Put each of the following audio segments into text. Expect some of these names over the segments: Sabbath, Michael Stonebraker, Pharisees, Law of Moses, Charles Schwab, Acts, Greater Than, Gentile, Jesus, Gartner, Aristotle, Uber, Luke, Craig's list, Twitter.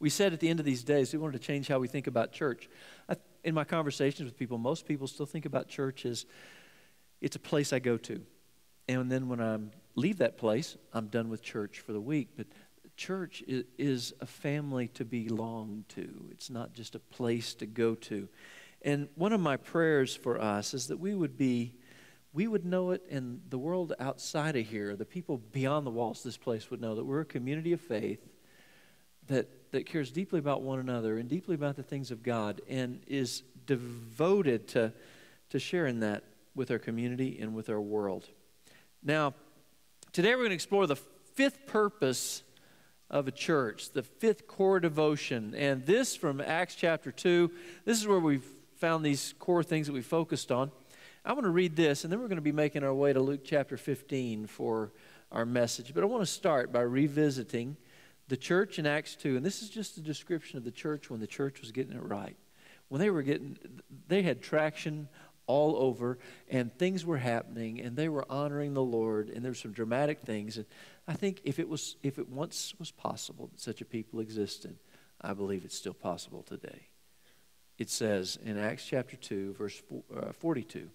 We said at the end of these days, we wanted to change how we think about church. In my conversations with people, most people still think about church as it's a place I go to. And then when I leave that place, I'm done with church for the week. But church is a family to belong to. It's not just a place to go to. And one of my prayers for us is that we would know it, and the world outside of here, the people beyond the walls of this place would know that we're a community of faith that cares deeply about one another and deeply about the things of God and is devoted to sharing that with our community and with our world. Now, today we're going to explore the fifth purpose of a church, the fifth core devotion. And this from Acts chapter 2. This is where we've found these core things that we focused on. I want to read this, and then we're going to be making our way to Luke chapter 15 for our message. But I want to start by revisiting the church in Acts 2. And this is just a description of the church when the church was getting it right. When they had traction all over, and things were happening, and they were honoring the Lord, and there were some dramatic things. And I think if it once was possible that such a people existed, I believe it's still possible today. It says in Acts chapter 2, verse 42,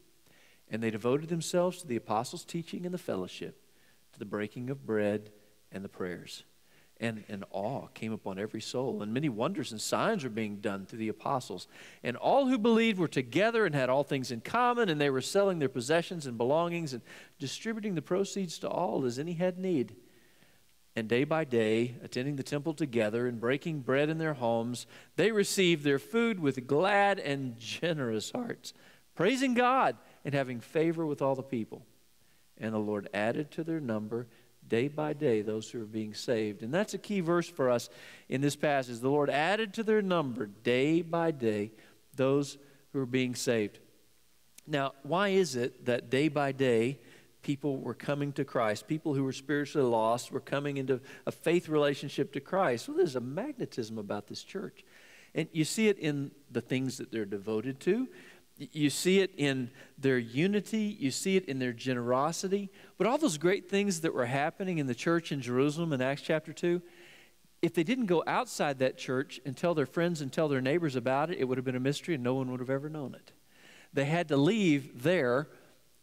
"And they devoted themselves to the apostles' teaching and the fellowship, to the breaking of bread and the prayers. And an awe came upon every soul, and many wonders and signs were being done through the apostles. And all who believed were together and had all things in common, and they were selling their possessions and belongings and distributing the proceeds to all as any had need. And day by day, attending the temple together and breaking bread in their homes, they received their food with glad and generous hearts, praising God and having favor with all the people. And the Lord added to their number day by day those who are being saved." And that's a key verse for us in this passage. The Lord added to their number day by day those who are being saved. Now, why is it that day by day people were coming to Christ? People who were spiritually lost were coming into a faith relationship to Christ. Well, there's a magnetism about this church. And you see it in the things that they're devoted to. You see it in their unity. You see it in their generosity. But all those great things that were happening in the church in Jerusalem in Acts chapter 2, if they didn't go outside that church and tell their friends and tell their neighbors about it, it would have been a mystery and no one would have ever known it. They had to leave there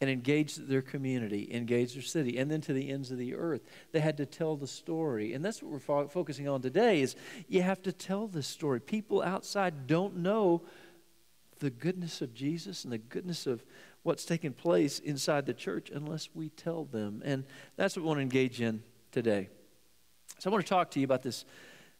and engage their community, engage their city, and then to the ends of the earth. They had to tell the story. And that's what we're focusing on today is you have to tell this story. People outside don't know the goodness of Jesus and the goodness of what's taking place inside the church unless we tell them. And that's what we want to engage in today. So I want to talk to you about this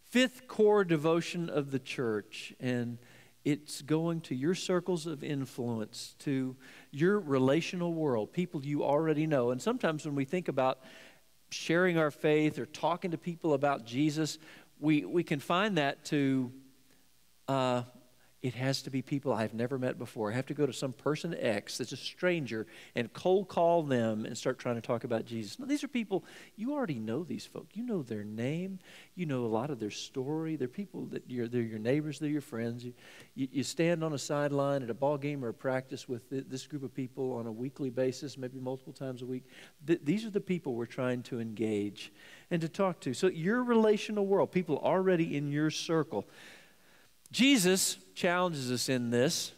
fifth core devotion of the church. And it's going to your circles of influence, to your relational world, people you already know. And sometimes when we think about sharing our faith or talking to people about Jesus, we confine that to... it has to be people I've never met before. I have to go to some person X that's a stranger and cold call them and start trying to talk about Jesus. Now, these are people, you already know these folk. You know their name. You know a lot of their story. They're people that they're your neighbors. They're your friends. You stand on a sideline at a ball game or a practice with this group of people on a weekly basis, maybe multiple times a week. These are the people we're trying to engage and to talk to. So your relational world, people already in your circle. Jesus challenges us in this,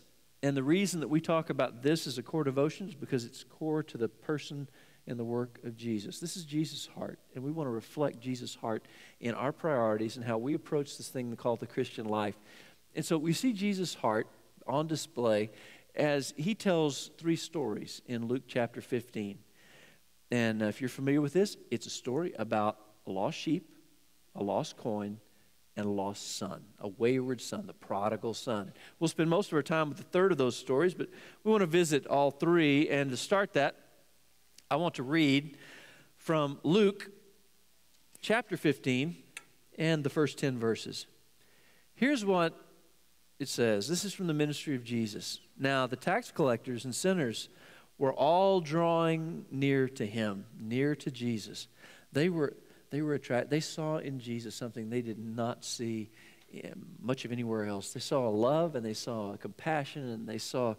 and the reason that we talk about this as a core devotion is because it's core to the person and the work of Jesus. This is Jesus' heart, and we want to reflect Jesus' heart in our priorities and how we approach this thing called the Christian life. And so we see Jesus' heart on display as he tells three stories in Luke chapter 15. And if you're familiar with this, it's a story about a lost sheep, a lost coin, and a lost son, a wayward son, the prodigal son. We'll spend most of our time with the third of those stories, but we want to visit all three. And to start that, I want to read from Luke chapter 15 and the first 10 verses. Here's what it says. This is from the ministry of Jesus. "Now the tax collectors and sinners were all drawing near to him," near to Jesus. They were attracted. They saw in Jesus something they did not see much of anywhere else. They saw a love, and they saw a compassion, and they saw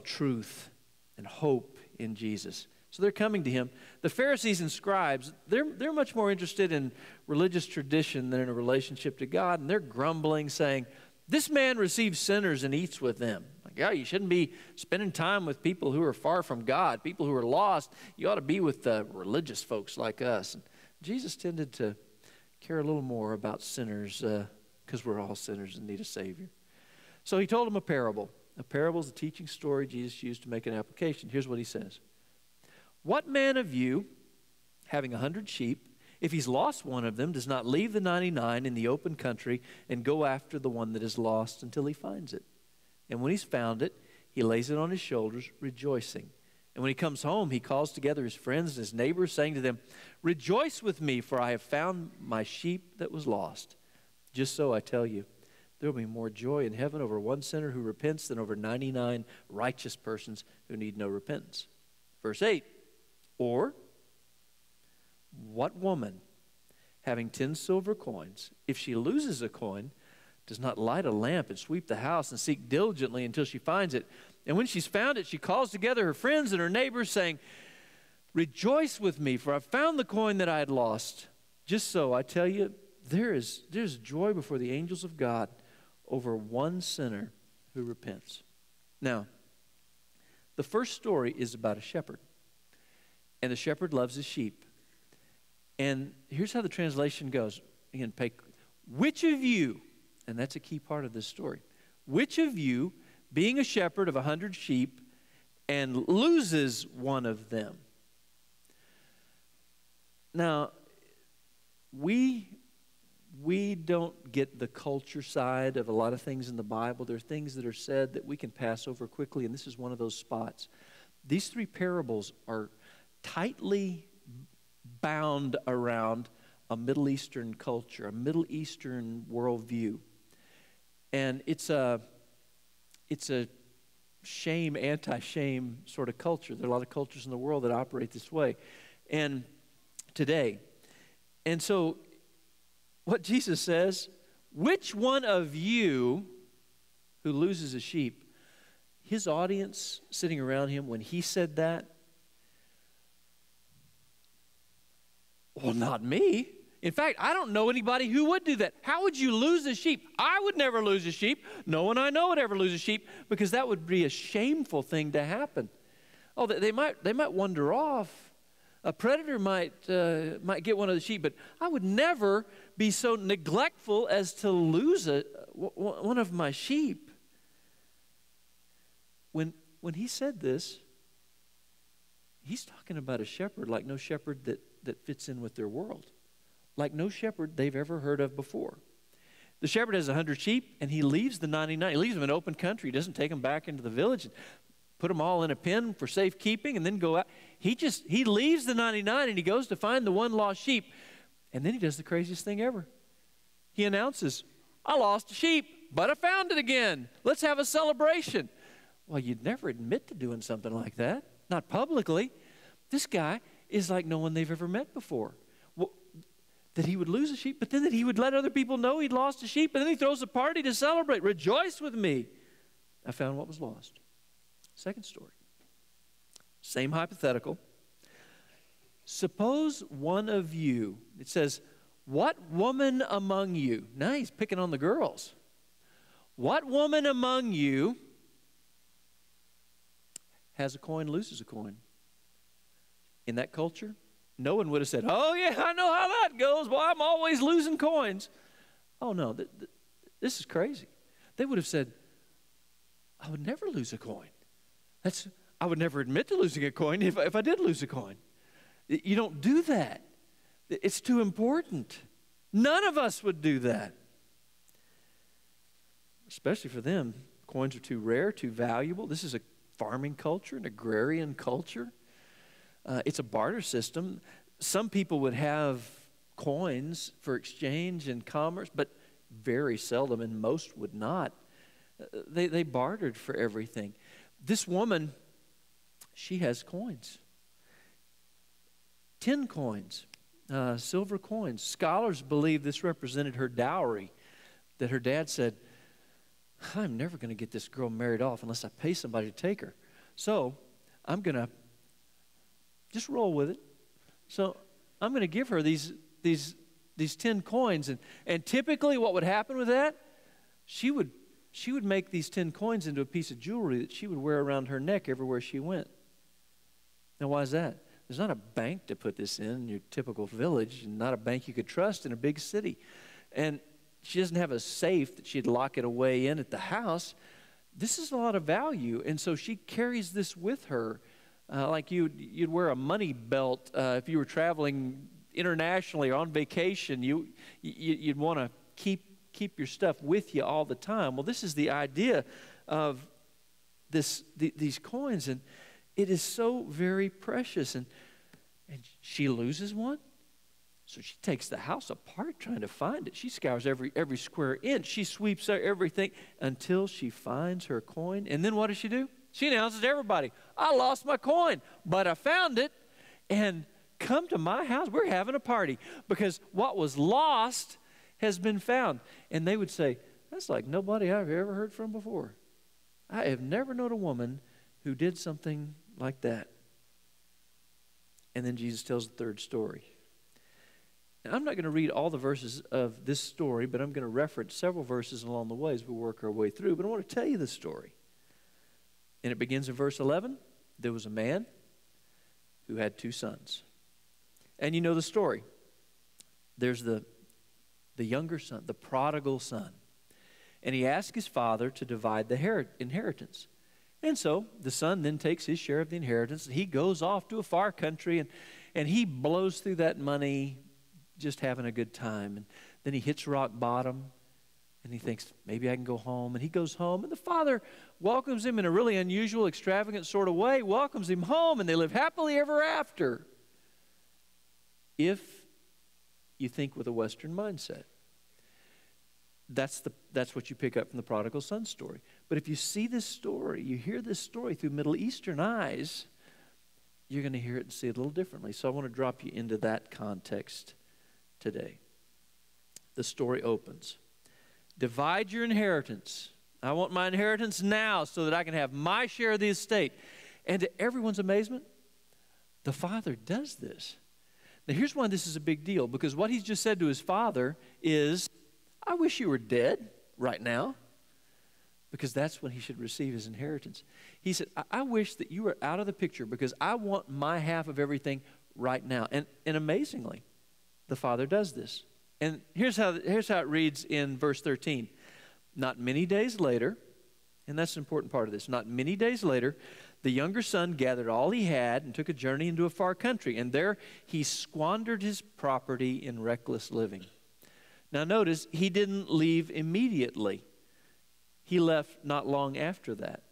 truth and hope in Jesus. So they're coming to him. The Pharisees and scribes, they're much more interested in religious tradition than in a relationship to God. And they're grumbling, saying, this man receives sinners and eats with them. Like, yeah, you shouldn't be spending time with people who are far from God, people who are lost. You ought to be with religious folks like us. And Jesus tended to care a little more about sinners because we're all sinners and need a Savior. So he told them a parable. A parable is a teaching story Jesus used to make an application. Here's what he says. What man of you, having 100 sheep, if he's lost one of them, does not leave the 99 in the open country and go after the one that is lost until he finds it? And when he's found it, he lays it on his shoulders, rejoicing. And when he comes home, he calls together his friends and his neighbors, saying to them, rejoice with me, for I have found my sheep that was lost. Just so I tell you, there will be more joy in heaven over one sinner who repents than over 99 righteous persons who need no repentance. Verse 8. Or, what woman, having 10 silver coins, if she loses a coin, does not light a lamp and sweep the house and seek diligently until she finds it? And when she's found it, she calls together her friends and her neighbors, saying, rejoice with me, for I found the coin that I had lost. Just so, I tell you, there's joy before the angels of God over one sinner who repents. Now, the first story is about a shepherd. And the shepherd loves his sheep. And here's how the translation goes. Again, which of you, and that's a key part of this story, which of you, being a shepherd of 100 sheep, and loses one of them? Now, we don't get the culture side of a lot of things in the Bible. There are things that are said that we can pass over quickly, and this is one of those spots. These three parables are tightly bound around a Middle Eastern culture, a Middle Eastern worldview. And it's a shame, anti-shame sort of culture. There are a lot of cultures in the world that operate this way. And today. And so what Jesus says, which one of you who loses a sheep, his audience sitting around him when he said that, well, not me. In fact, I don't know anybody who would do that. How would you lose a sheep? I would never lose a sheep. No one I know would ever lose a sheep, because that would be a shameful thing to happen. Oh, they might wander off. A predator might get one of the sheep, but I would never be so neglectful as to lose one of my sheep. When he said this, he's talking about a shepherd like no shepherd that fits in with their world, like no shepherd they've ever heard of before. The shepherd has 100 sheep, and he leaves the 99. He leaves them in open country. He doesn't take them back into the village and put them all in a pen for safekeeping and then go out. He leaves the 99, and he goes to find the one lost sheep. And then he does the craziest thing ever. He announces, I lost a sheep, but I found it again. Let's have a celebration. Well, you'd never admit to doing something like that, not publicly. This guy is like no one they've ever met before. Well, that he would lose a sheep, but then that he would let other people know he'd lost a sheep, and then he throws a party to celebrate. Rejoice with me. I found what was lost. Second story. Same hypothetical. Suppose one of you, it says, what woman among you? Now he's picking on the girls. What woman among you has a coin, loses a coin? In that culture, no one would have said, oh, yeah, I know how that goes. Well, I'm always losing coins. Oh, no, this is crazy. They would have said, I would never lose a coin. I would never admit to losing a coin if I did lose a coin. You don't do that. It's too important. None of us would do that. Especially for them, coins are too rare, too valuable. This is a farming culture, an agrarian culture. It's a barter system. Some people would have coins for exchange and commerce, but very seldom, and most would not. They bartered for everything. This woman, she has coins. 10 coins, silver coins. Scholars believe this represented her dowry, that her dad said, I'm never going to get this girl married off unless I pay somebody to take her. So I'm going to Just roll with it. So I'm going to give her these 10 coins. And typically what would happen with that, she would make these 10 coins into a piece of jewelry that she would wear around her neck everywhere she went. Now, why is that? There's not a bank to put this in your typical village, and not a bank you could trust in a big city. And she doesn't have a safe that she'd lock it away in at the house. This is a lot of value, and so she carries this with her. Like you'd wear a money belt if you were traveling internationally or on vacation. You'd want to keep your stuff with you all the time. Well, this is the idea of these coins, and it is so very precious. And she loses one, so she takes the house apart trying to find it. She scours every square inch. She sweeps everything until she finds her coin. And then what does she do? She announces to everybody, I lost my coin, but I found it. And come to my house. We're having a party because what was lost has been found. And they would say, that's like nobody I've ever heard from before. I have never known a woman who did something like that. And then Jesus tells the third story. Now, I'm not going to read all the verses of this story, but I'm going to reference several verses along the way as we work our way through. But I want to tell you the story. And it begins in verse 11. There was a man who had two sons. And you know the story. There's the younger son, the prodigal son. And he asked his father to divide the inheritance. And so the son then takes his share of the inheritance. He goes off to a far country, and he blows through that money just having a good time. And then he hits rock bottom, and he thinks, maybe I can go home. And he goes home, and the father welcomes him in a really unusual, extravagant sort of way, welcomes him home, and they live happily ever after. If you think with a Western mindset. That's what you pick up from the prodigal son story. But if you see this story, you hear this story through Middle Eastern eyes, you're going to hear it and see it a little differently. So I want to drop you into that context today. The story opens. Divide your inheritance. I want my inheritance now so that I can have my share of the estate. And to everyone's amazement, the father does this. Now, here's why this is a big deal, because what he's just said to his father is, I wish you were dead right now, because that's when he should receive his inheritance. He said, I wish that you were out of the picture, because I want my half of everything right now. And amazingly, the father does this. And here's how it reads in verse 13. Not many days later, and that's an important part of this, not many days later, the younger son gathered all he had and took a journey into a far country, and there he squandered his property in reckless living. Now notice, he didn't leave immediately. He left not long after that.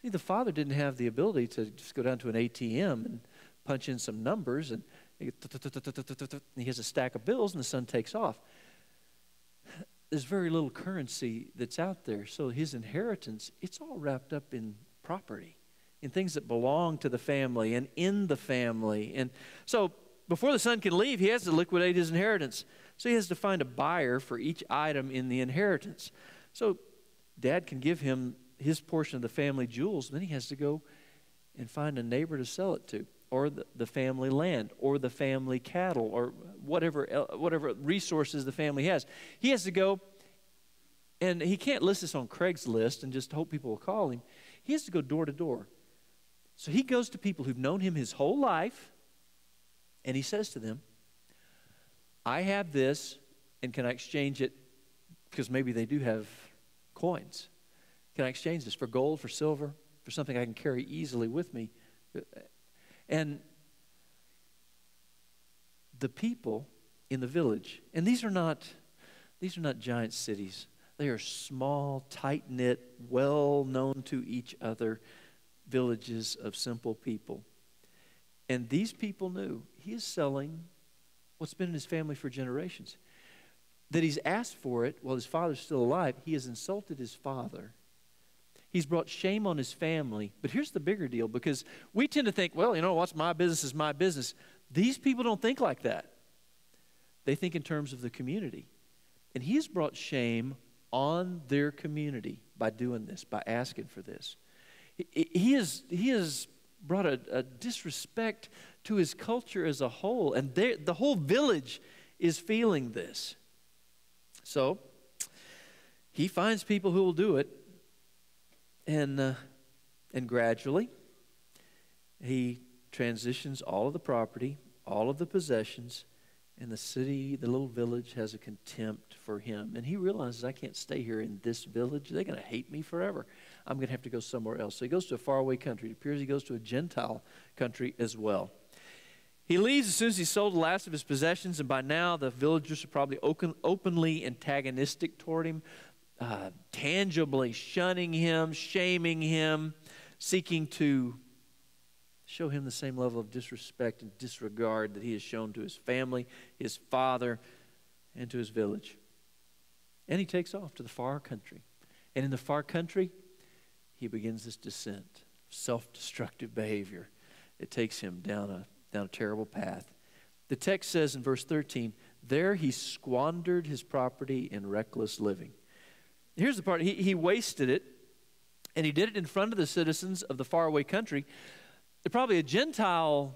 See, the father didn't have the ability to just go down to an ATM and punch in some numbers, and he has a stack of bills, and the son takes off. There's very little currency that's out there, so his inheritance, it's all wrapped up in property, in things that belong to the family and in the family. And so before the son can leave, he has to liquidate his inheritance. So he has to find a buyer for each item in the inheritance. So dad can give him his portion of the family jewels, and then he has to go and find a neighbor to sell it to, or the family land, or the family cattle, or whatever resources the family has. He has to go, and he can't list this on Craig's list and just hope people will call him. He has to go door to door. So he goes to people who've known him his whole life, and he says to them, I have this, and can I exchange it? Because maybe they do have coins. Can I exchange this for gold, for silver, for something I can carry easily with me? And the people in the village, and these are not giant cities. They are small, tight-knit, well-known to each other villages of simple people. And these people knew he is selling what's been in his family for generations. That he's asked for it while his father's still alive, he has insulted his father. He's brought shame on his family. But here's the bigger deal, because we tend to think, well, you know, what's my business is my business. These people don't think like that. They think in terms of the community. And he's brought shame on their community by doing this, by asking for this. He is brought a disrespect to his culture as a whole. And the whole village is feeling this. So he finds people who will do it. And gradually, he transitions all of the property, all of the possessions, and the city, the little village, has a contempt for him. And he realizes, I can't stay here in this village. They're going to hate me forever. I'm going to have to go somewhere else. So he goes to a faraway country. It appears he goes to a Gentile country as well. He leaves as soon as he sold the last of his possessions, and by now the villagers are probably openly antagonistic toward him, tangibly shunning him, shaming him, seeking to show him the same level of disrespect and disregard that he has shown to his family, his father, and to his village. And he takes off to the far country. And in the far country, he begins this descent, self-destructive behavior. It takes him down a terrible path. The text says in verse 13, there he squandered his property in reckless living. Here's the part, he wasted it, and he did it in front of the citizens of the faraway country. They're probably a Gentile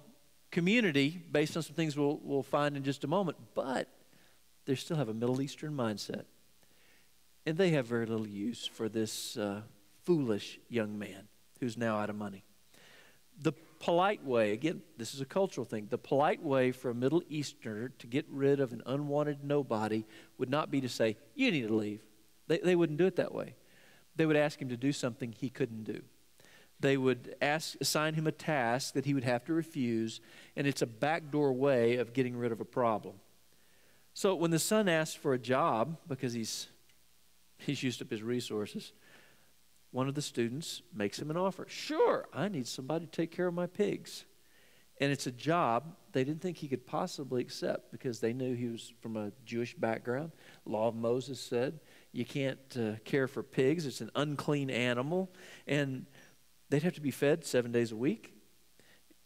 community based on some things we'll find in just a moment, but they still have a Middle Eastern mindset. And they have very little use for this foolish young man who's now out of money. The polite way, again, this is a cultural thing, the polite way for a Middle Easterner to get rid of an unwanted nobody would not be to say, you need to leave. They wouldn't do it that way. They would ask him to do something he couldn't do. They would assign him a task that he would have to refuse, and it's a backdoor way of getting rid of a problem. So when the son asks for a job, because he's used up his resources, one of the students makes him an offer. Sure, I need somebody to take care of my pigs. And it's a job they didn't think he could possibly accept because they knew he was from a Jewish background. Law of Moses said, you can't care for pigs. It's an unclean animal. And they'd have to be fed 7 days a week,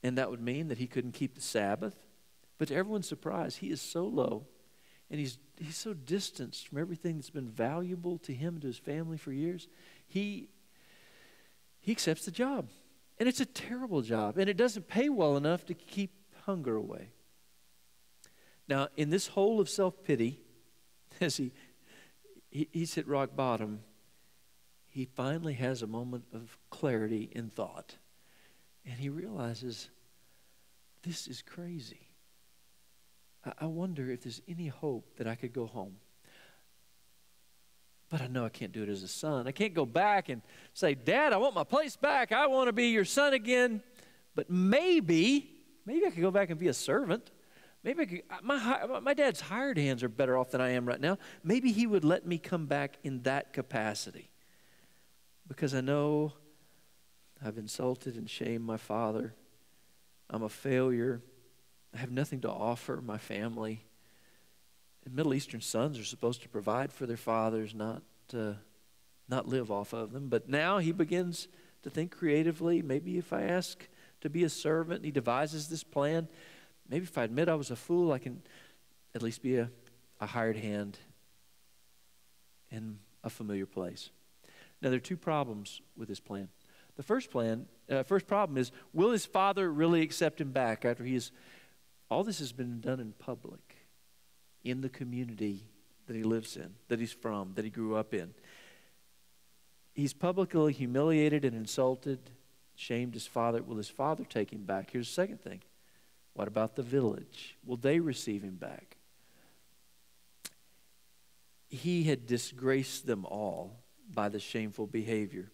and that would mean that he couldn't keep the Sabbath. But to everyone's surprise, he is so low, and he's so distanced from everything that's been valuable to him and to his family for years. He accepts the job, and it's a terrible job, and it doesn't pay well enough to keep hunger away. Now, in this hole of self-pity, as he's hit rock bottom, he finally has a moment of clarity in thought. And he realizes, this is crazy. I wonder if there's any hope that I could go home. But I know I can't do it as a son. I can't go back and say, Dad, I want my place back. I want to be your son again. But maybe I could go back and be a servant. Maybe I could, my dad's hired hands are better off than I am right now. Maybe he would let me come back in that capacity. Because I know I've insulted and shamed my father. I'm a failure. I have nothing to offer my family. And Middle Eastern sons are supposed to provide for their fathers, not live off of them. But now he begins to think creatively. Maybe if I ask to be a servant, he devises this plan. Maybe if I admit I was a fool, I can at least be a hired hand in a familiar place. Now, there are two problems with this plan. The first problem is, will his father really accept him back after all this has been done in public, in the community that he lives in, that he's from, that he grew up in? He's publicly humiliated and insulted, shamed his father. Will his father take him back? Here's the second thing. What about the village? Will they receive him back? He had disgraced them all by the shameful behavior.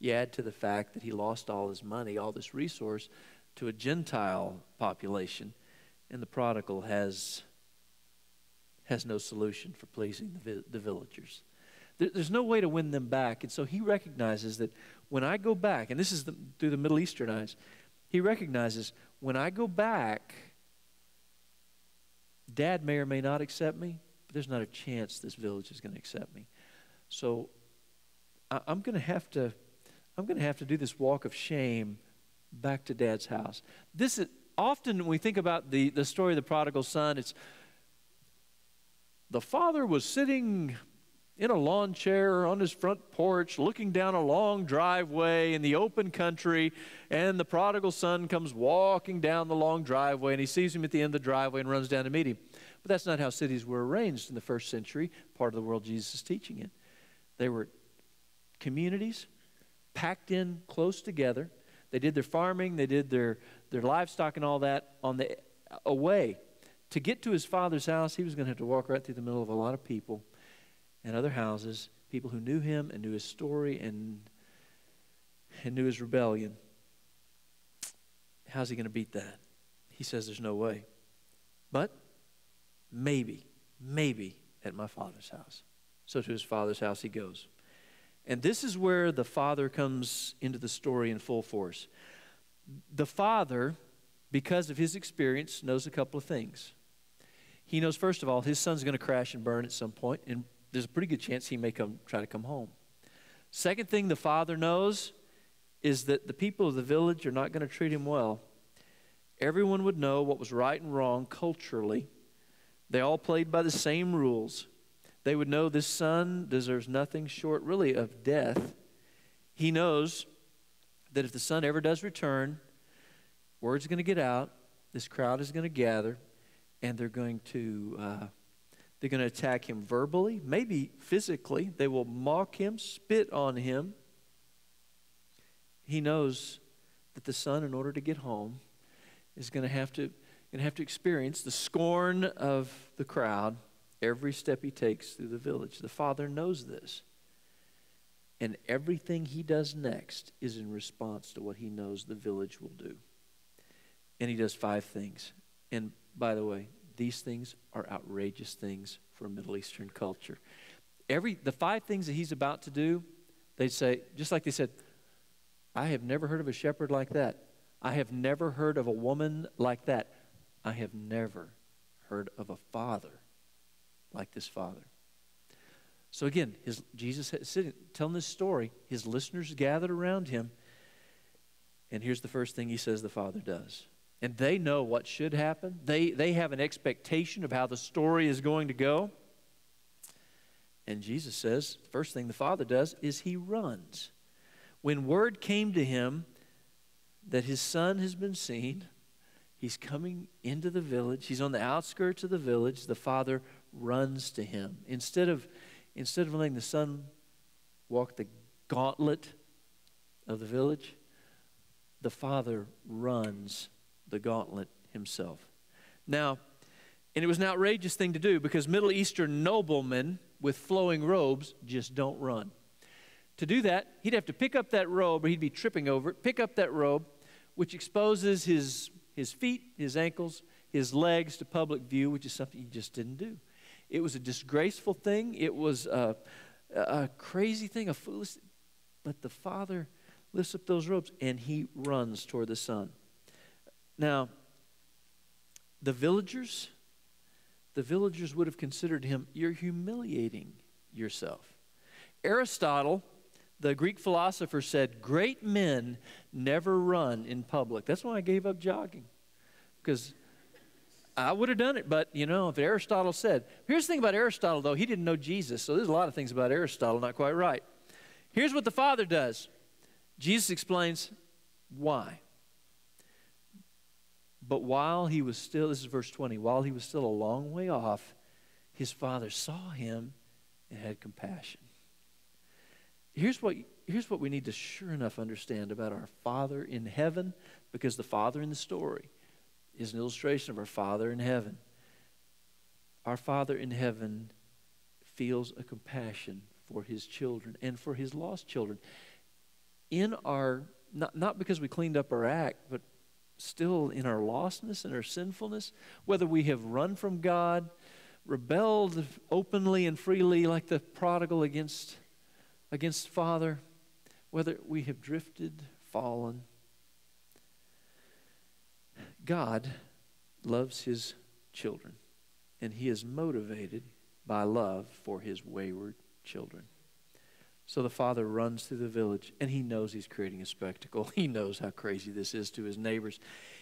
You add to the fact that he lost all his money, all this resource, to a Gentile population, and the prodigal has no solution for pleasing the villagers. There's no way to win them back, and so he recognizes that when I go back, and this is through the Middle Eastern eyes, he recognizes when I go back, Dad may or may not accept me, but there's not a chance this village is going to accept me. So I'm going to have to do this walk of shame back to Dad's house. This is often when we think about the story of the prodigal son. It's the father was sitting in a lawn chair or on his front porch, looking down a long driveway in the open country, and the prodigal son comes walking down the long driveway, and he sees him at the end of the driveway and runs down to meet him. But that's not how cities were arranged in the first century, part of the world Jesus is teaching in. They were communities packed in close together. They did their farming, they did their livestock and all that on the away. To get to his father's house, he was going to have to walk right through the middle of a lot of people and other houses, people who knew him and knew his story and knew his rebellion. How's he going to beat that? He says there's no way. But maybe at my father's house. So to his father's house he goes. And this is where the father comes into the story in full force. The father, because of his experience, knows a couple of things. He knows, first of all, his son's going to crash and burn at some point, and there's a pretty good chance he may try to come home. Second thing the father knows is that the people of the village are not going to treat him well. Everyone would know what was right and wrong culturally. They all played by the same rules. They would know this son deserves nothing short, really, of death. He knows that if the son ever does return, word's going to get out, this crowd is going to gather, and they're going to attack him verbally, maybe physically. They will mock him, spit on him. He knows that the son, in order to get home, is going to have to experience the scorn of the crowd every step he takes through the village. The father knows this. And everything he does next is in response to what he knows the village will do. And he does 5 things. And by the way, these things are outrageous things for Middle Eastern culture. The 5 things that he's about to do, they say, just like they said, I have never heard of a shepherd like that. I have never heard of a woman like that. I have never heard of a father like this father. So again, Jesus is sitting, telling this story. His listeners gathered around him. And here's the first thing he says the father does. And they know what should happen. They have an expectation of how the story is going to go. And Jesus says, the first thing the father does is he runs. When word came to him that his son has been seen, he's coming into the village, he's on the outskirts of the village, the father runs to him. Instead of letting the son walk the gauntlet of the village, the father runs the gauntlet himself. Now, and it was an outrageous thing to do because Middle Eastern noblemen with flowing robes just don't run. To do that, he'd have to pick up that robe, or he'd be tripping over it, pick up that robe, which exposes his feet, his ankles, his legs to public view, which is something he just didn't do. It was a disgraceful thing. It was a crazy thing, a foolish thing. But the father lifts up those robes, and he runs toward the son. Now, the villagers would have considered him, you're humiliating yourself. Aristotle, the Greek philosopher, said, great men never run in public. That's why I gave up jogging, because I would have done it, but, you know, if Aristotle said. Here's the thing about Aristotle, though. He didn't know Jesus, so there's a lot of things about Aristotle not quite right. Here's what the father does. Jesus explains why. But while he was still, this is verse 20, while he was still a long way off, his father saw him and had compassion. Here's what we need to sure enough understand about our Father in heaven, because the father in the story is an illustration of our Father in heaven. Our Father in heaven feels a compassion for his children and for his lost children. In our, not because we cleaned up our act, but still in our lostness and our sinfulness, whether we have run from God, rebelled openly and freely like the prodigal against Father, whether we have drifted, fallen, God loves his children, and he is motivated by love for his wayward children. So the father runs through the village, and he knows he's creating a spectacle. He knows how crazy this is to his neighbors.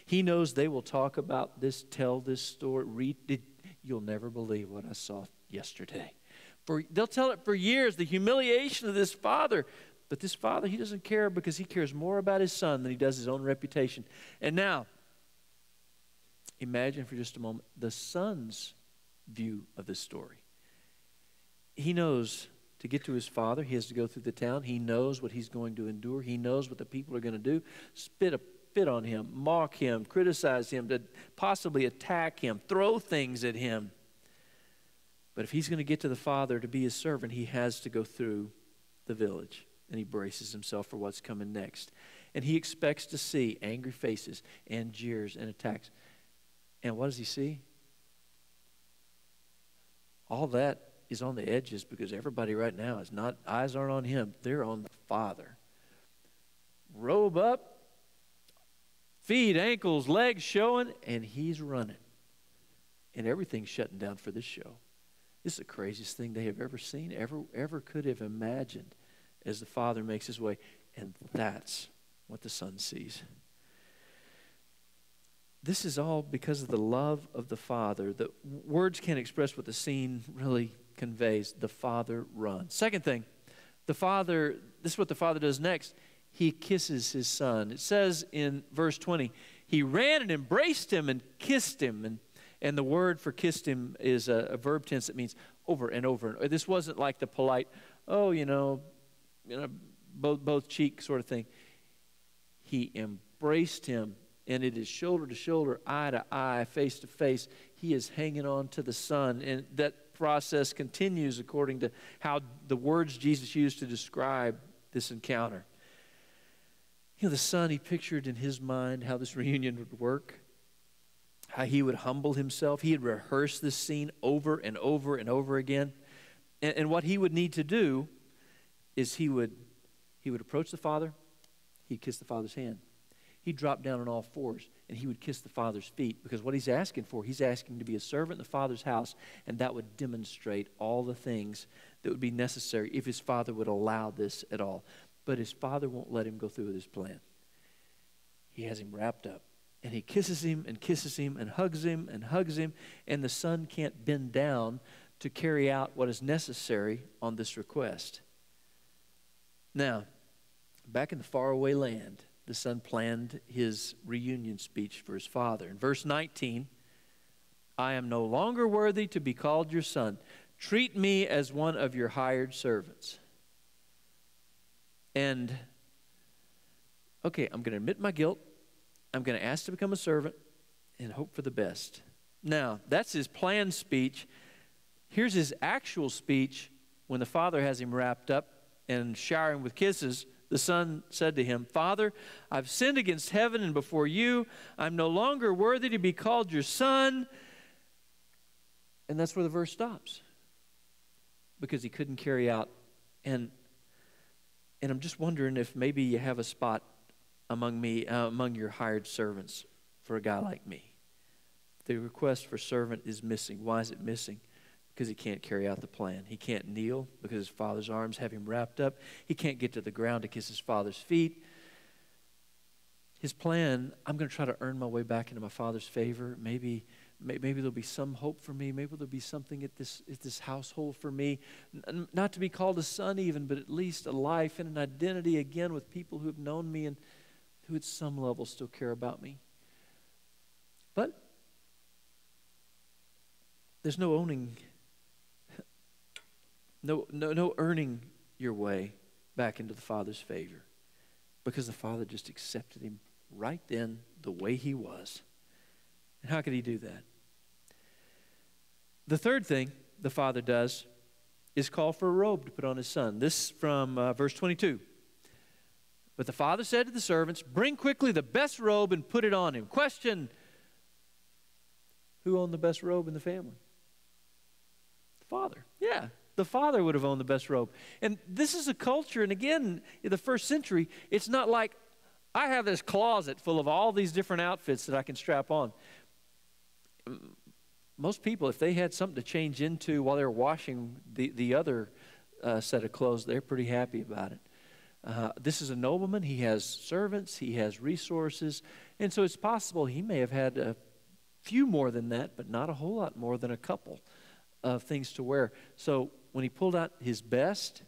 He knows they will talk about this, tell this story. You'll never believe what I saw yesterday. They'll tell it for years, the humiliation of this father. But this father, he doesn't care because he cares more about his son than he does his own reputation. And now, imagine for just a moment the son's view of this story. He knows to get to his father, he has to go through the town. He knows what he's going to endure. He knows what the people are going to do. Spit on him, mock him, criticize him, to possibly attack him, throw things at him. But if he's going to get to the father to be his servant, he has to go through the village. And he braces himself for what's coming next. And he expects to see angry faces and jeers and attacks. And what does he see? All that is on the edges because everybody right now is not, eyes aren't on him. They're on the father. Robe up, feet, ankles, legs showing, and he's running. And everything's shutting down for this show. This is the craziest thing they have ever seen, ever could have imagined as the father makes his way. And that's what the son sees. This is all because of the love of the father. The words can't express what the scene really conveys. The father runs. Second thing, the father, this is what the father does next. He kisses his son. It says in verse 20, he ran and embraced him and kissed him. And the word for kissed him is a verb tense that means over and over. This wasn't like the polite, oh, you know both cheek sort of thing. He embraced him, and it is shoulder to shoulder, eye to eye, face to face. He is hanging on to the son, and that process continues according to how the words Jesus used to describe this encounter. You know, the son, he pictured in his mind how this reunion would work. How he would humble himself. He had rehearsed this scene over and over and over again. And what he would need to do is he would approach the father. He'd kiss the father's hand. He'd drop down on all fours, and he would kiss the father's feet, because what he's asking for, he's asking to be a servant in the father's house, and that would demonstrate all the things that would be necessary if his father would allow this at all. But his father won't let him go through with his plan. He has him wrapped up. And he kisses him and kisses him and hugs him and hugs him. And the son can't bend down to carry out what is necessary on this request. Now, back in the faraway land, the son planned his reunion speech for his father. In verse 19, I am no longer worthy to be called your son. Treat me as one of your hired servants. And, okay, I'm going to admit my guilt. I'm going to ask to become a servant and hope for the best. Now, that's his planned speech. Here's his actual speech when the father has him wrapped up and showering with kisses. The son said to him, Father, I've sinned against heaven and before you. I'm no longer worthy to be called your son. And that's where the verse stops, because he couldn't carry out. And I'm just wondering if maybe you have a spot among your hired servants for a guy like me. The request for servant is missing. Why is it missing? Because he can't carry out the plan. He can't kneel because his father's arms have him wrapped up. He can't get to the ground to kiss his father's feet. His plan, I'm going to try to earn my way back into my father's favor. Maybe there'll be some hope for me. Maybe there'll be something at this household for me. Not to be called a son even, but at least a life and an identity again with people who have known me and who at some level still care about me. But there's no owning, no earning your way back into the father's favor, because the father just accepted him right then the way he was. And how could he do that? The third thing the father does is call for a robe to put on his son. This from verse 22. But the father said to the servants, bring quickly the best robe and put it on him. Question, who owned the best robe in the family? The father. Yeah, the father would have owned the best robe. And this is a culture, and again, in the first century, it's not like I have this closet full of all these different outfits that I can strap on. Most people, if they had something to change into while they were washing the other set of clothes, they're pretty happy about it. This is a nobleman. He has servants. He has resources. And so it's possible he may have had a few more than that, but not a whole lot more than a couple of things to wear. So when he pulled out his best,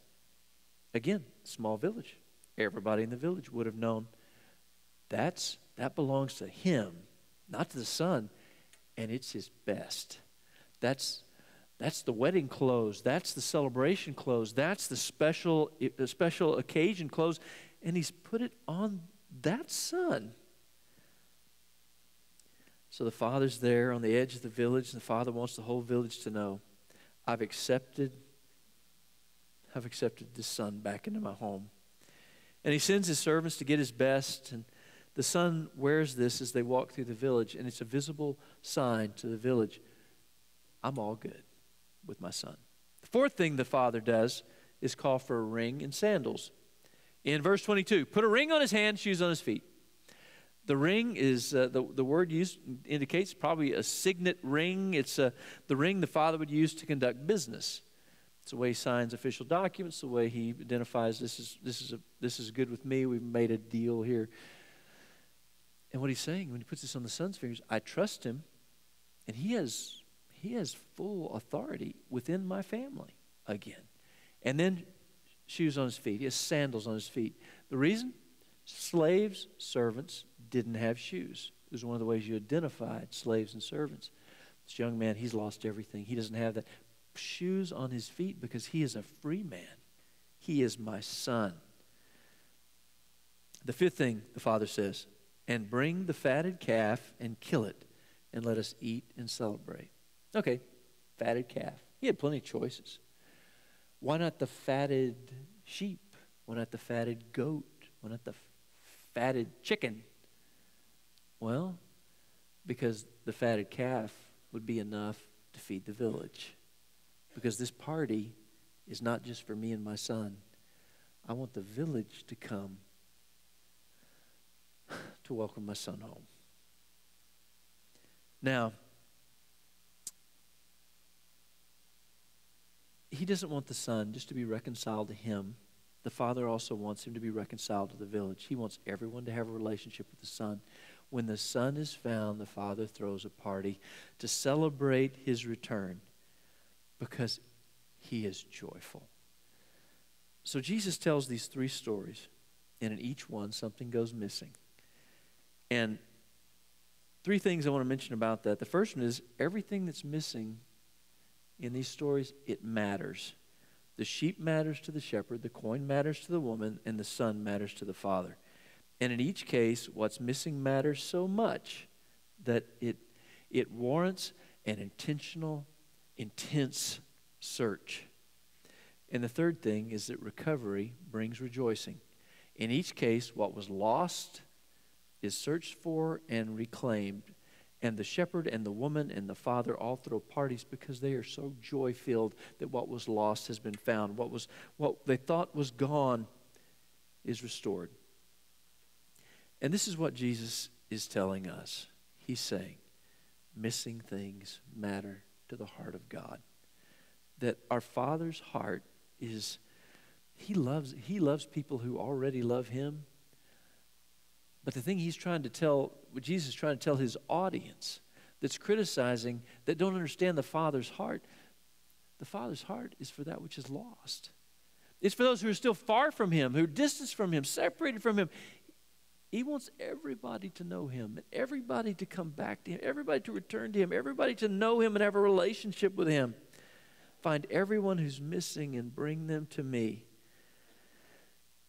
again, small village. Everybody in the village would have known that belongs to him, not to the son, and it's his best. That's the wedding clothes. That's the celebration clothes. That's the special occasion clothes. And he's put it on that son. So the father's there on the edge of the village, and the father wants the whole village to know, I've accepted this son back into my home. And he sends his servants to get his best, and the son wears this as they walk through the village, and it's a visible sign to the village. I'm all good with my son. The fourth thing the father does is call for a ring and sandals. In verse 22, put a ring on his hand, shoes on his feet. The ring is, the word used indicates probably a signet ring. It's the ring the father would use to conduct business. It's the way he signs official documents, the way he identifies this is good with me, we've made a deal here. And what he's saying when he puts this on the son's fingers, I trust him, and he has full authority within my family again. And then shoes on his feet. He has sandals on his feet. The reason? Slaves, servants didn't have shoes. It was one of the ways you identified slaves and servants. This young man, he's lost everything. He doesn't have that. Shoes on his feet because he is a free man. He is my son. The fifth thing the father says, and bring the fatted calf and kill it, and let us eat and celebrate. Okay, fatted calf. He had plenty of choices. Why not the fatted sheep? Why not the fatted goat? Why not the fatted chicken? Well, because the fatted calf would be enough to feed the village. Because this party is not just for me and my son. I want the village to come to welcome my son home. Now, he doesn't want the son just to be reconciled to him. The father also wants him to be reconciled to the village. He wants everyone to have a relationship with the son. When the son is found, the father throws a party to celebrate his return because he is joyful. So Jesus tells these three stories, and in each one something goes missing. And three things I want to mention about that. The first one is everything that's missing in these stories, it matters. The sheep matters to the shepherd, the coin matters to the woman, and the son matters to the father. And in each case, what's missing matters so much that it warrants an intentional, intense search. And the third thing is that recovery brings rejoicing. In each case, what was lost is searched for and reclaimed. And the shepherd and the woman and the father all throw parties because they are so joy-filled that what was lost has been found. What they thought was gone is restored. And this is what Jesus is telling us. He's saying, missing things matter to the heart of God. That our Father's heart is, He loves people who already love Him. But the thing he's trying to tell, what Jesus is trying to tell his audience that's criticizing, that don't understand the Father's heart is for that which is lost. It's for those who are still far from him, who are distanced from him, separated from him. He wants everybody to know him, and everybody to come back to him, everybody to return to him, everybody to know him and have a relationship with him. Find everyone who's missing and bring them to me.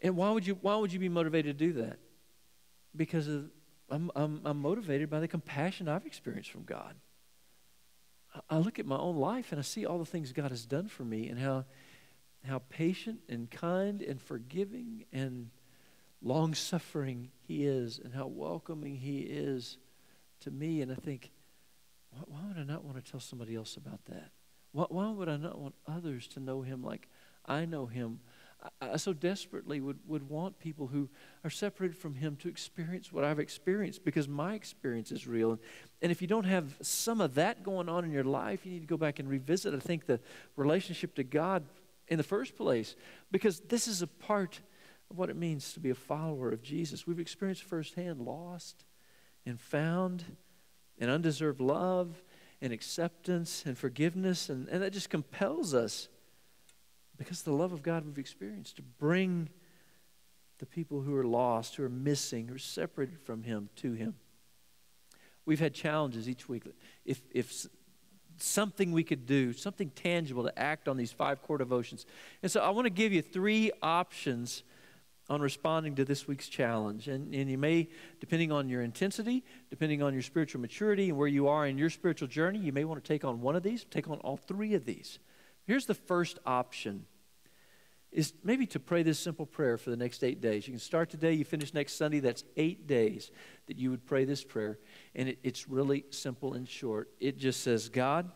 And why would you be motivated to do that? Because I'm motivated by the compassion I've experienced from God. I look at my own life and I see all the things God has done for me and how patient and kind and forgiving and long-suffering He is and how welcoming He is to me. And I think, why would I not want to tell somebody else about that? Why would I not want others to know Him like I know Him? I so desperately would want people who are separated from him to experience what I've experienced because my experience is real. And if you don't have some of that going on in your life, you need to go back and revisit, I think, the relationship to God in the first place, because this is a part of what it means to be a follower of Jesus. We've experienced firsthand lost and found and undeserved love and acceptance and forgiveness, and that just compels us because the love of God we've experienced, to bring the people who are lost, who are missing, who are separated from Him, to Him. We've had challenges each week. If something we could do, something tangible to act on these 5 core devotions. And so I want to give you 3 options on responding to this week's challenge. And you may, depending on your intensity, depending on your spiritual maturity and where you are in your spiritual journey, you may want to take on one of these, take on all 3 of these. Here's the first option, is maybe to pray this simple prayer for the next 8 days. You can start today, you finish next Sunday, that's 8 days that you would pray this prayer. And it's really simple and short. It just says, God,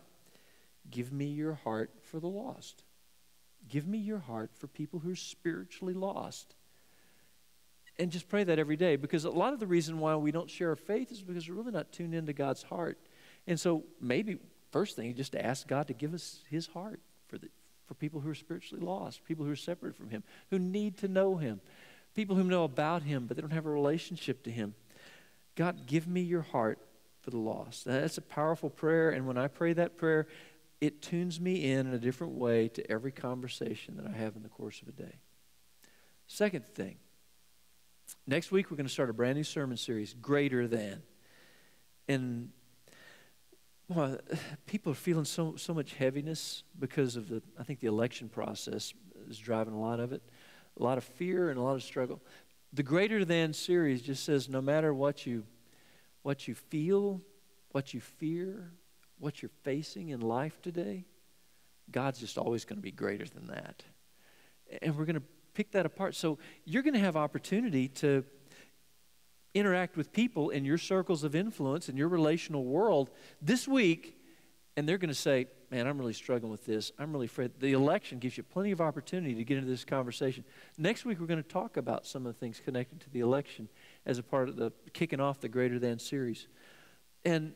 give me your heart for the lost. Give me your heart for people who are spiritually lost. And just pray that every day, because a lot of the reason why we don't share our faith is because we're really not tuned into God's heart. And so maybe first thing, you just ask God to give us His heart for people who are spiritually lost, people who are separate from Him, who need to know Him, people who know about Him, but they don't have a relationship to Him. God, give me your heart for the lost. Now, that's a powerful prayer, and when I pray that prayer, it tunes me in a different way to every conversation that I have in the course of a day. Second thing, next week we're going to start a brand new sermon series, Greater Than. And well, people are feeling so much heaviness because of I think the election process is driving a lot of it, a lot of fear and a lot of struggle. The Greater Than series just says no matter what you feel, what you fear, what you're facing in life today, God's just always going to be greater than that. And we're going to pick that apart. So you're going to have opportunity to interact with people in your circles of influence, in your relational world this week, and they're going to say, man, I'm really struggling with this. I'm really afraid. The election gives you plenty of opportunity to get into this conversation. Next week, we're going to talk about some of the things connected to the election as a part of the kicking off the Greater Than series. And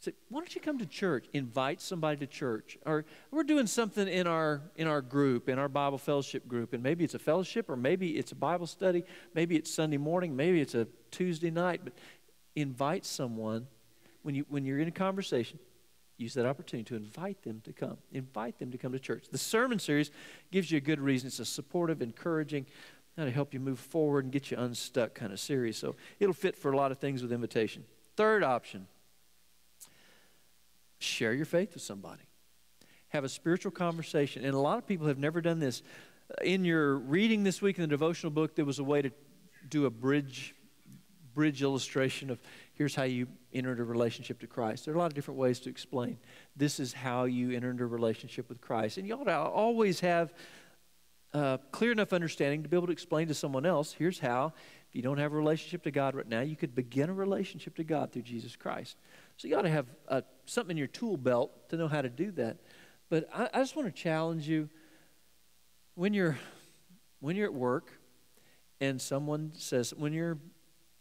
say, why don't you come to church? Invite somebody to church. Or we're doing something in our group, in our Bible fellowship group, and maybe it's a fellowship, or maybe it's a Bible study, maybe it's Sunday morning, maybe it's a Tuesday night, but invite someone. When you're in a conversation, use that opportunity to invite them to come. Invite them to come to church. The sermon series gives you a good reason. It's a supportive, encouraging, how to help you move forward and get you unstuck kind of series. So it'll fit for a lot of things with invitation. Third option, share your faith with somebody. Have a spiritual conversation. And a lot of people have never done this. In your reading this week in the devotional book, there was a way to do a bridge illustration of here's how you enter into a relationship to Christ. There are a lot of different ways to explain. This is how you enter into a relationship with Christ. And you ought to always have clear enough understanding to be able to explain to someone else, here's how. If you don't have a relationship to God right now, you could begin a relationship to God through Jesus Christ. So you ought to have something in your tool belt to know how to do that. But I just want to challenge you, when you're at work and someone says, when you're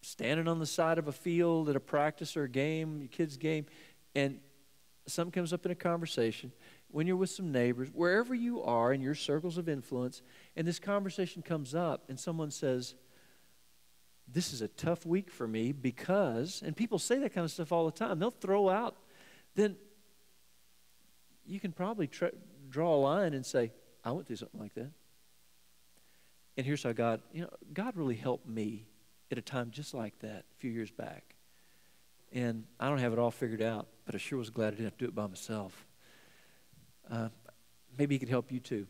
standing on the side of a field at a practice or a game, your kid's game, and something comes up in a conversation, when you're with some neighbors, wherever you are in your circles of influence, and this conversation comes up and someone says, this is a tough week for me because, and people say that kind of stuff all the time, they'll throw out, then you can probably draw a line and say, I went through something like that. And here's how God, God really helped me at a time just like that a few years back. And I don't have it all figured out, but I sure was glad I didn't have to do it by myself. Maybe He could help you too.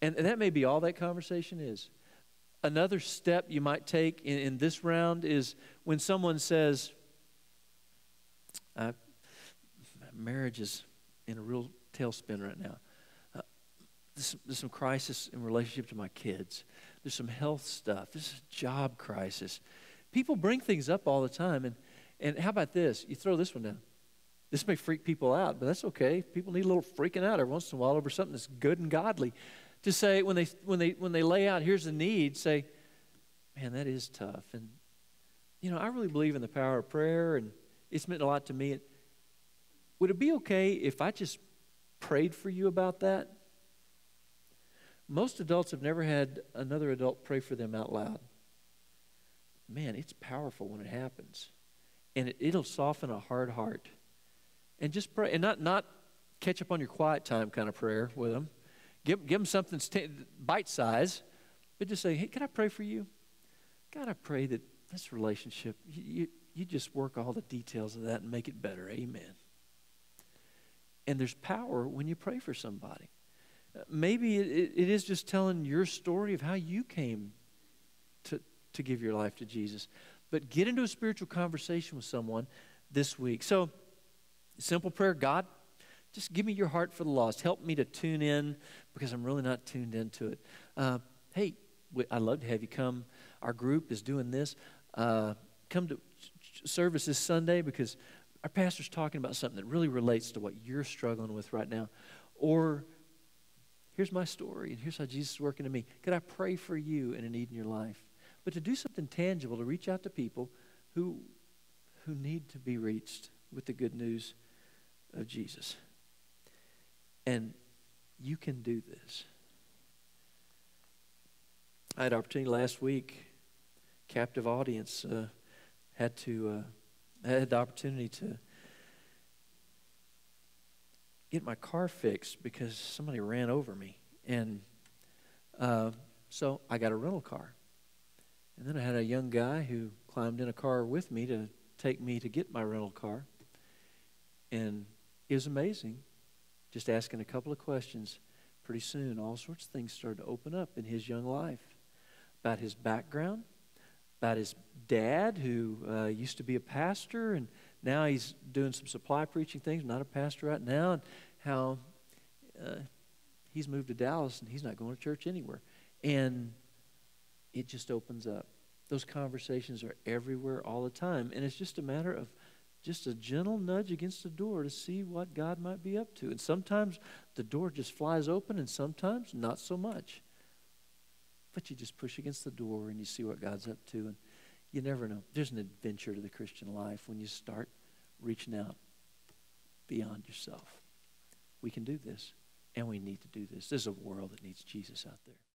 And that may be all that conversation is. Another step you might take in this round is when someone says, my marriage is in a real tailspin right now. There's some crisis in relationship to my kids. There's some health stuff. This is a job crisis. People bring things up all the time. And how about this? You throw this one down. This may freak people out, but that's okay. People need a little freaking out every once in a while over something that's good and godly. To say, when they lay out, here's the need, say, man, that is tough. And, I really believe in the power of prayer, and it's meant a lot to me. And would it be okay if I just prayed for you about that? Most adults have never had another adult pray for them out loud. Man, it's powerful when it happens. And it'll soften a hard heart. And just pray, and not catch up on your quiet time kind of prayer with them. Give them something bite-sized, but just say, hey, can I pray for you? God, I pray that this relationship, you just work all the details of that and make it better. Amen. And there's power when you pray for somebody. Maybe it is just telling your story of how you came to give your life to Jesus. But get into a spiritual conversation with someone this week. So, simple prayer, God, just give me your heart for the lost. Help me to tune in because I'm really not tuned into it. Hey, I'd love to have you come. Our group is doing this. Come to service this Sunday because our pastor's talking about something that really relates to what you're struggling with right now. Or here's my story and here's how Jesus is working in me. Could I pray for you in a need in your life? But to do something tangible, to reach out to people who need to be reached with the good news of Jesus. And you can do this. I had an opportunity last week, captive audience, I had the opportunity to get my car fixed because somebody ran over me. And so I got a rental car. And then I had a young guy who climbed in a car with me to take me to get my rental car. And it was amazing. Just asking a couple of questions, pretty soon all sorts of things started to open up in his young life about his background, about his dad who used to be a pastor and now he's doing some supply preaching things, not a pastor right now, and how he's moved to Dallas and he's not going to church anywhere. And it just opens up. Those conversations are everywhere all the time, and it's just a matter of just a gentle nudge against the door to see what God might be up to. And sometimes the door just flies open and sometimes not so much. But you just push against the door and you see what God's up to. And you never know. There's an adventure to the Christian life when you start reaching out beyond yourself. We can do this, and we need to do this. There's a world that needs Jesus out there.